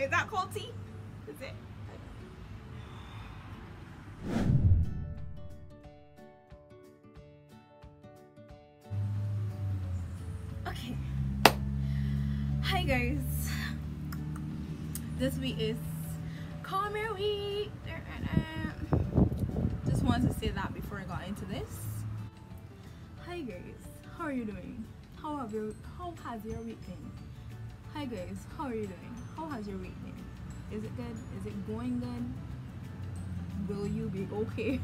Is that cold tea? Is it? Okay. Hi guys. This week is Combermere week. Just wanted to say that before I got into this. Hi guys. How are you doing? How has your week been? Hi guys, how are you doing? How has your week been? Is it good? Is it going good? Will you be okay?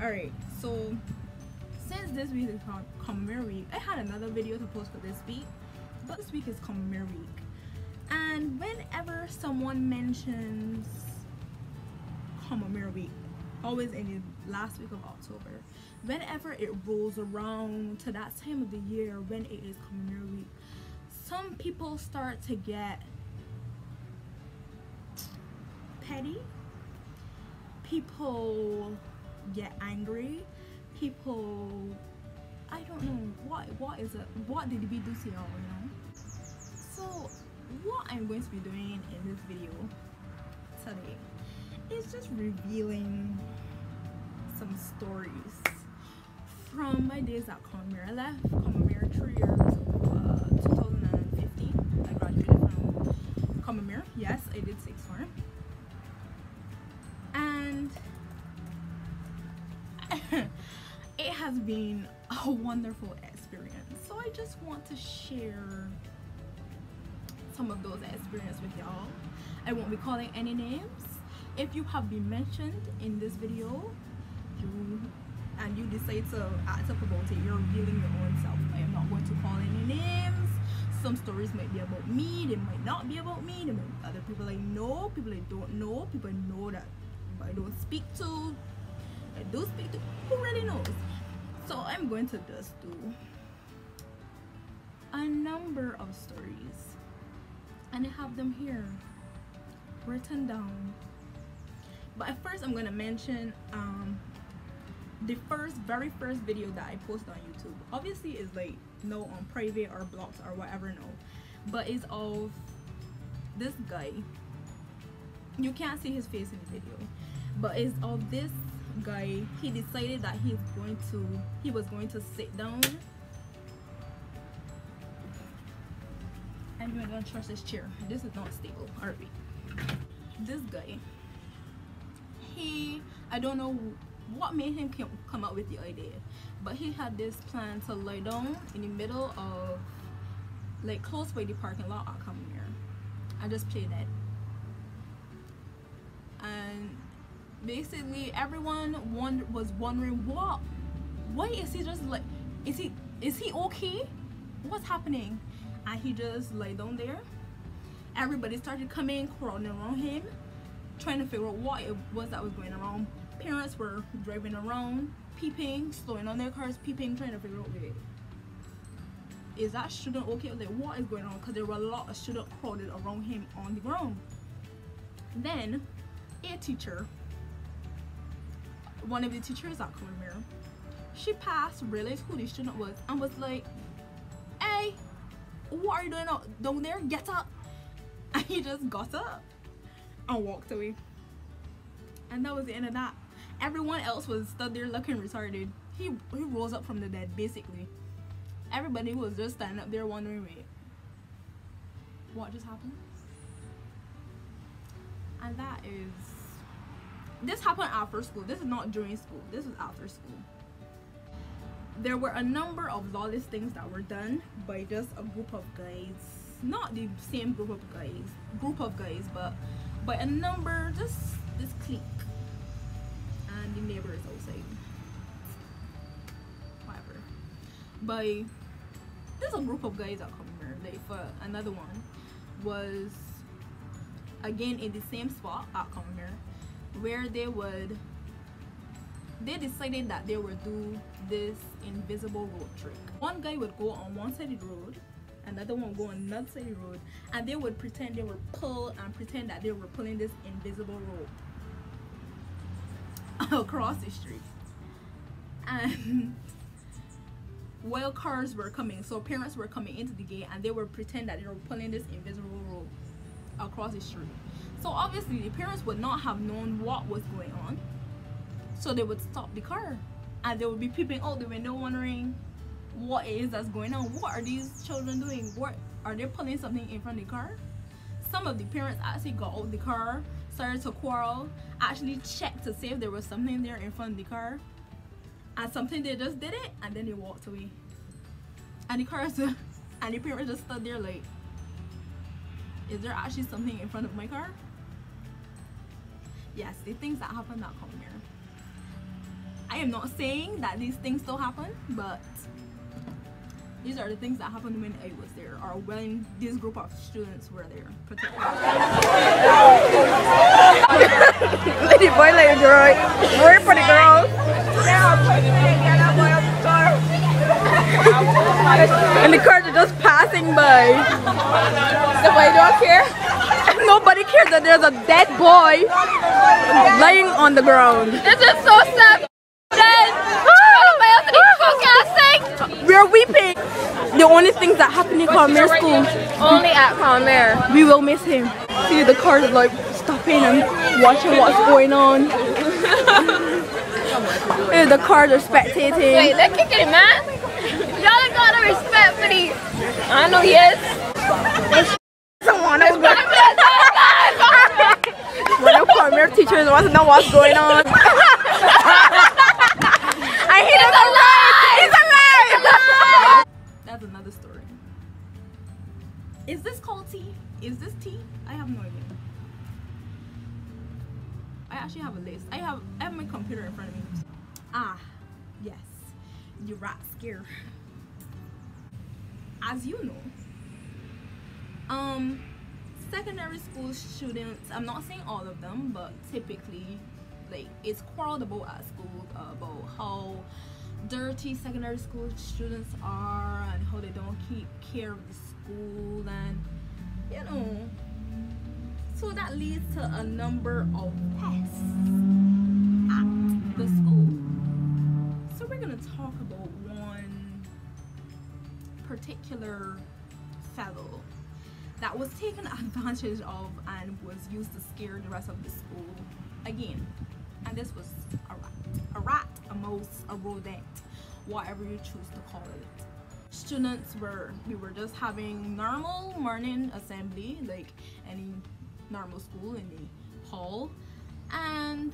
Alright, so since this week is Combermere week, I had another video to post for this week, but this week is Combermere week. And whenever someone mentions Combermere week, always in the last week of October, whenever it rolls around to that time of the year when it is Combermere week, some people start to get petty, people get angry, people, I don't know, what is it, what did we do to y'all, you know? So what I'm going to be doing in this video today is just revealing some stories from my days at Combermere. I left Combermere 3 years ago, 2015. I graduated from Combermere. Yes, I did sixth form. And it has been a wonderful experience. So I just want to share some of those experiences with y'all. I won't be calling any names. If you have been mentioned in this video, you decide to act up about it, you're revealing your own self. I am not going to call any names. Some stories might be about me, they might not be about me, they might be other people I know, people I don't know, people I know that I don't speak to, I do speak to, who really knows? So I'm going to just do a number of stories, and I have them here written down. But at first I'm going to mention the very first video that I posted on YouTube. Obviously it's like no on private or blocked or whatever, no, but it's of this guy. You can't see his face in the video, but it's of this guy. He decided that he was going to sit down. I'm going to trust this chair, this is not stable. Alright, this guy, I don't know what made him come up with the idea, but he had this plan to lie down in the middle of, like, close by the parking lot at Combermere. I just played that, and basically everyone was wondering why is he just like, is he okay, what's happening? And he just lay down there. Everybody started coming, crowding around him, trying to figure out what it was that was going around. Parents were driving around, peeping, slowing on their cars, peeping, trying to figure out, wait, is that student okay? Like, what is going on? Because there were a lot of students crowded around him on the ground. Then a teacher, one of the teachers at Combermere, she passed, realized who the student was, and was like, hey, what are you doing out down there? Get up. And he just got up and walked away. And that was the end of that. Everyone else was stood there looking retarded. He rose up from the dead, basically. Everybody was just standing up there wondering, wait, what just happened? And that is, this happened after school. This is not during school. This is after school. There were a number of lawless things that were done by just a group of guys. Not the same group of guys, but a number, just this clique and the neighbors outside, whatever. By there's a group of guys that come here. Like, for another one was again in the same spot at Combermere, where they decided that they would do this invisible road trick. One guy would go on one side of the road, another one would go on another side of the road, and they would pretend they were pulled and pretend that they were pulling this invisible road across the street. And while cars were coming, so parents were coming into the gate, and they would pretend that they were pulling this invisible road across the street. So obviously the parents would not have known what was going on, so they would stop the car and they would be peeping out the window wondering what it is that's going on. What are these children doing? What are they pulling something in front of the car? Some of the parents actually got out the car, started to quarrel, actually checked to see if there was something there in front of the car, and something they just did it and then they walked away. And the car and the parents just stood there like, is there actually something in front of my car? Yes, the things that happen at Combermere. I am not saying that these things don't happen, but these are the things that happened when I was there, or when this group of students were there. Lady boy, lady girl, worry for the girls. And the cars are just passing by. Nobody don't care. Nobody cares that there's a dead boy lying on the ground. This is so sad. We're weeping. The only things that happen in Combermere school. Only at Combermere. We will miss him. See the cars like stopping and watching what's going on. The cars are spectating. Wait, they're kicking it, man. Y'all gotta respect for these. I know, yes. Someone else. One of Combermere teachers wants to know what's going on. I hate him a lot. Another story. Is this called tea? Is this tea? I have no idea. I actually have a list. I have my computer in front of me. Ah, yes. You rat scare. As you know, secondary school students, I'm not saying all of them, but typically, like, it's quarreled about at school about how dirty secondary school students are and how they don't keep care of the school, and you know, so that leads to a number of pests at the school. So we're gonna talk about one particular fellow that was taken advantage of and was used to scare the rest of the school again. And this was a rat. A rat, a mouse, a rodent, whatever you choose to call it. Students we were just having normal morning assembly, like any normal school in the hall, and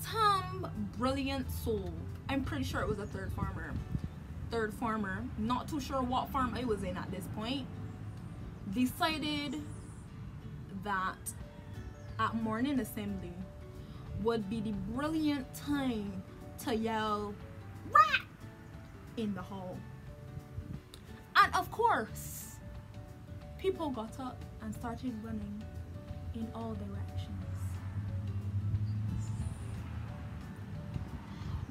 some brilliant soul, I'm pretty sure it was a third former, not too sure what form I was in at this point, decided that at morning assembly would be the brilliant time to yell "rat" in the hall. And of course, people got up and started running in all directions.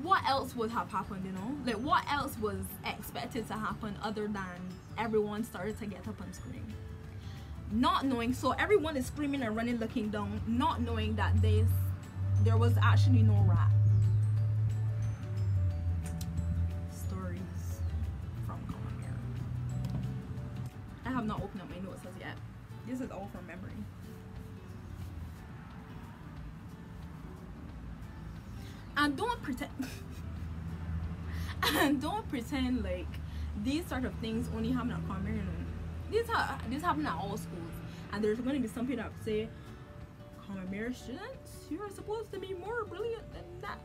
What else would have happened, you know? Like, what else was expected to happen other than everyone started to get up and scream? Not knowing, so everyone is screaming and running, looking down, not knowing that there was actually no rat. Stories from Combermere. I have not opened up my notes as yet. This is all from memory. And don't pretend like these sort of things only happen at Combermere. You know? These happen at all schools, and there's going to be some people that say, Combermere students, you are supposed to be more brilliant than that.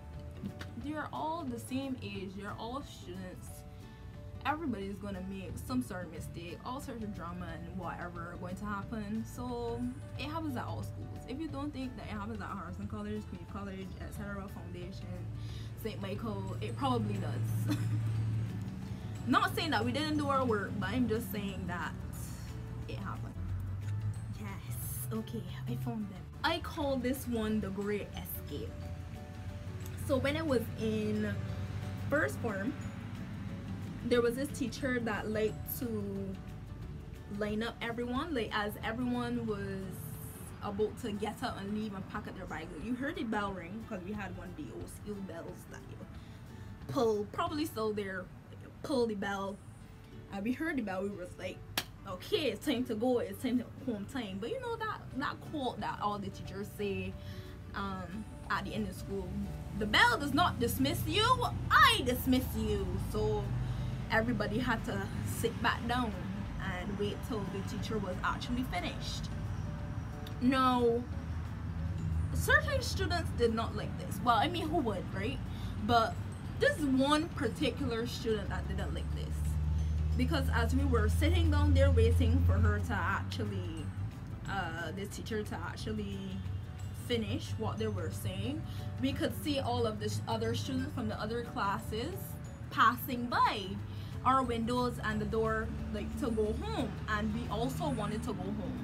They're all the same age, they're all students. Everybody's gonna make some sort of mistake, all sorts of drama and whatever going to happen. So it happens at all schools. If you don't think that it happens at Harrison College, Queen College, etc., Foundation, St. Michael, it probably does. Not saying that we didn't do our work, but I'm just saying that it happened. Yes, okay, I found them. I call this one the Great Escape. So when I was in first form, there was this teacher that liked to line up everyone, like as everyone was about to get up and leave and pack up their bags. You heard the bell ring because we had one of the old steel bells that you pull, probably still there, pull the bell. And we heard the bell, we was like, okay, it's time to go, it's time to home time. But you know that quote that all the teachers say at the end of school, the bell does not dismiss you, I dismiss you. So everybody had to sit back down and wait till the teacher was actually finished. Now, certain students did not like this. Well, I mean, who would, right? But this one particular student that didn't like this, because as we were sitting down there waiting for her to actually, the teacher to actually finish what they were saying, we could see all of the other students from the other classes passing by our windows and the door, like, to go home, and we also wanted to go home.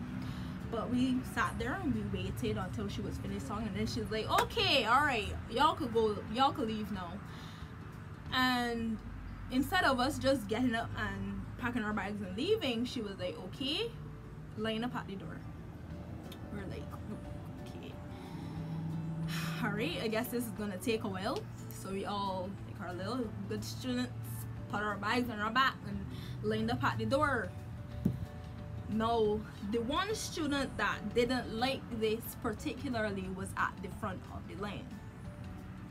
But we sat there and we waited until she was finished talking, and then she's like, okay, all right, y'all could go, y'all could leave now. And instead of us just getting up and packing our bags and leaving, she was like, okay, line up at the door. We're like, okay, all right, I guess this is gonna take a while. So we all, like our little good students, put our bags on our back and lined up at the door. No, the one student that didn't like this particularly was at the front of the line.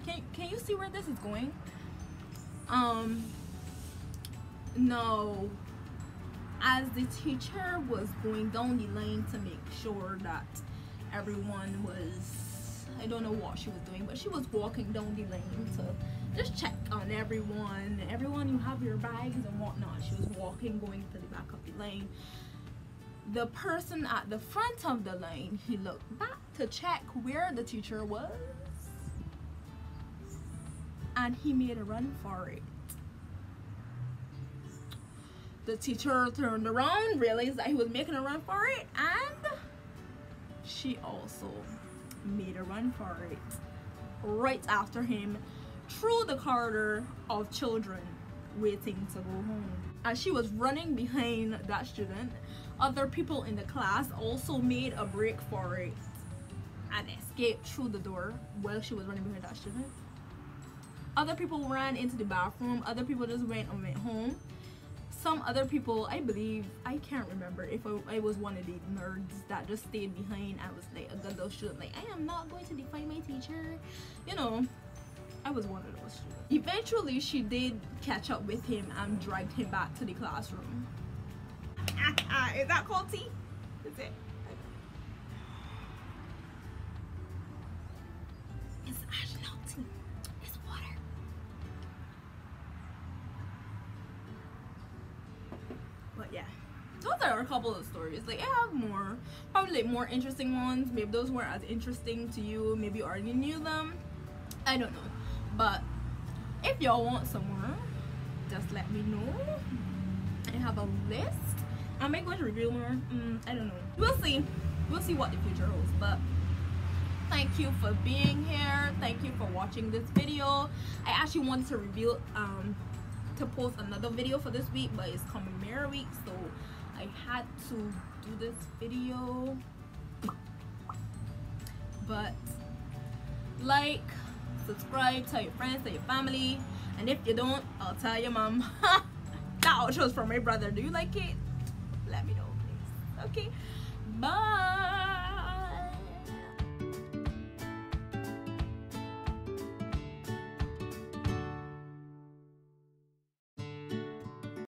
Can you see where this is going? No, as the teacher was going down the line to make sure that everyone was, I don't know what she was doing, but she was walking down the lane to just check on everyone. Everyone, you have your bags and whatnot. She was walking, going to the back of the lane. The person at the front of the line, he looked back to check where the teacher was, and he made a run for it. The teacher turned around, realized that he was making a run for it, and she also made a run for it right after him through the corridor of children waiting to go home. As she was running behind that student, other people in the class also made a break for it and escaped through the door while she was running behind that student. Other people ran into the bathroom. Other people just went and went home. Some other people, I believe, I can't remember if I was one of the nerds that just stayed behind. I was like a good little student, like, I am not going to defy my teacher. You know, I was one of those students. Eventually, she did catch up with him and dragged him back to the classroom. Is that called tea? Is it? It's actually not tea. It's water. But yeah, those are a couple of stories. Like, I have more, probably like more interesting ones. Maybe those weren't as interesting to you. Maybe you already knew them. I don't know. But if y'all want some more, just let me know. I have a list. Am I going to reveal more? I don't know. We'll see. We'll see what the future holds. But thank you for being here. Thank you for watching this video. I actually wanted to reveal, to post another video for this week, but it's Combermere week, so I had to do this video. But like, subscribe, tell your friends, tell your family, and if you don't, I'll tell your mom. That outro is from my brother. Do you like it? Let me know, please. Okay, bye.